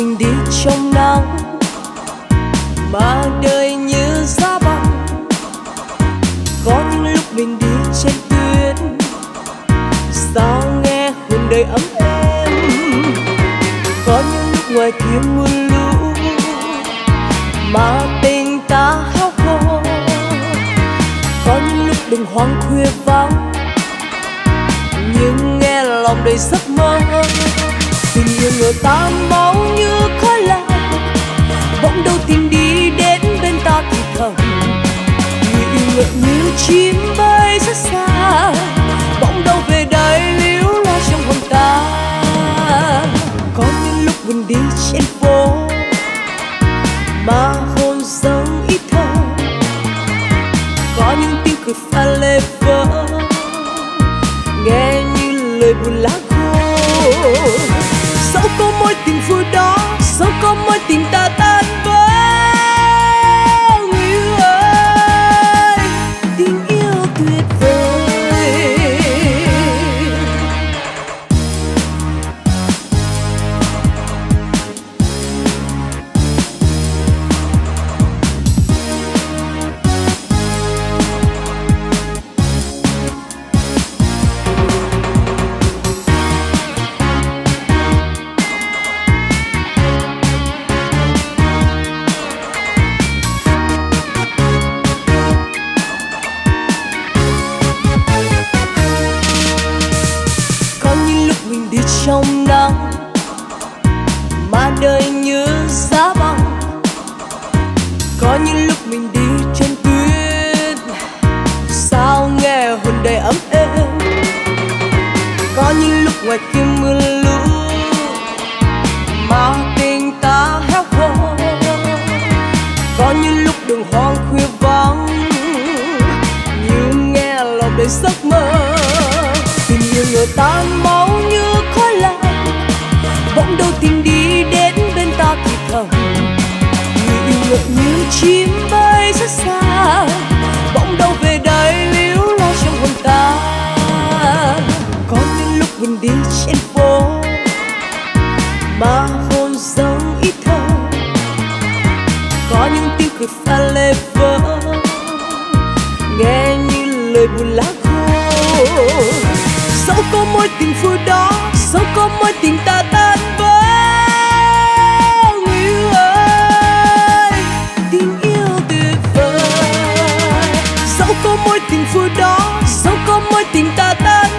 mình đi trong nắng mà đời như giá băng. Có những lúc mình đi trên tuyết, sao nghe hồn đời ấm êm. Có những lúc ngoài kia mưa lũ mà tình ta hao khô. Có những lúc đường hoang khuya vắng, nhưng nghe lòng đầy giấc mơ. Tình yêu người ta máu như khói lạnh, bỗng đâu tìm đi đến bên ta thì thầm. Người yêu ngựa như chim bay rất xa, bỗng đâu về đây líu lo trong hồn ta. Có những lúc mình đi trên phố mà hồn dấu ý thơ. Có những tiếng cười pha lê vỡ, nghe như lời buồn lá khô. Dẫu có mối tình vui đó, dẫu có mối tình ta tan vỡ, người ơi, tình yêu tuyệt vời. Trong nắng mà đời như giá băng. Có những lúc mình đi trên tuyết, sao nghe hồn đầy ấm êm. Có những lúc ngoài kia mưa lũ mà tình ta héo khô. Có những lúc đường hoang khuya vắng, nhưng nghe lòng đầy giấc mơ. Tình yêu người ta máu như khói lạnh, bỗng đâu tìm đi đến bên ta thì thầm. Người yêu ngựa như chim bay rất xa, bỗng đâu về đây líu lo trong hồn ta. Có những lúc mình đi trên phố mà hồn dấu ý thơ. Có những tiếng cười pha lê vỡ, nghe như lời buồn lá khô. Dẫu có mối tình vui đó, dẫu có mối tình ta tan vỡ, người ơi, tình yêu tuyệt vời. Dẫu có mối tình vui đó, dẫu có mối tình ta tan